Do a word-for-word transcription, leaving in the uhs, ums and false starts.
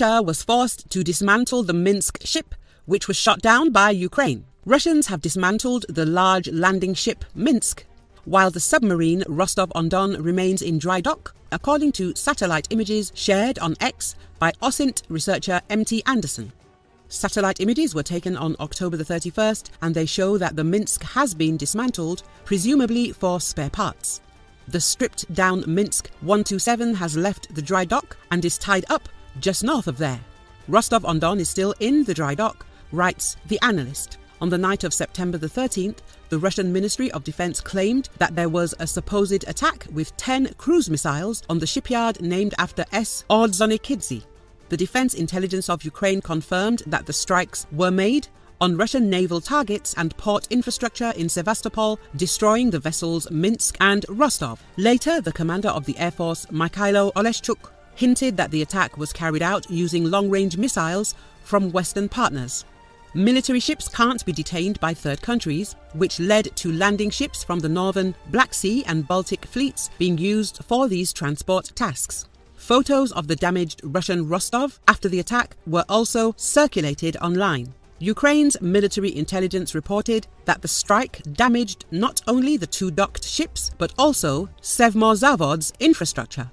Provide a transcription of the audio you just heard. Russia was forced to dismantle the Minsk ship, which was shot down by Ukraine. Russians have dismantled the large landing ship Minsk, while the submarine Rostov-on-Don remains in dry dock, according to satellite images shared on X by OSINT researcher M T Anderson. Satellite images were taken on October the thirty-first, and they show that the Minsk has been dismantled, presumably for spare parts. The stripped-down Minsk one two seven has left the dry dock and is tied up just north of there. Rostov-on-Don is still in the dry dock, writes the analyst. On the night of September the thirteenth, the Russian Ministry of Defense claimed that there was a supposed attack with ten cruise missiles on the shipyard named after S. Ordzhonikidze. The Defense Intelligence of Ukraine confirmed that the strikes were made on Russian naval targets and port infrastructure in Sevastopol, destroying the vessels Minsk and Rostov. Later, the commander of the Air Force, Mykola Oleshchuk, hinted that the attack was carried out using long-range missiles from Western partners. Military ships can't be detained by third countries, which led to landing ships from the northern Black Sea and Baltic fleets being used for these transport tasks. Photos of the damaged Russian Rostov after the attack were also circulated online. Ukraine's military intelligence reported that the strike damaged not only the two docked ships, but also Sevastopol's infrastructure.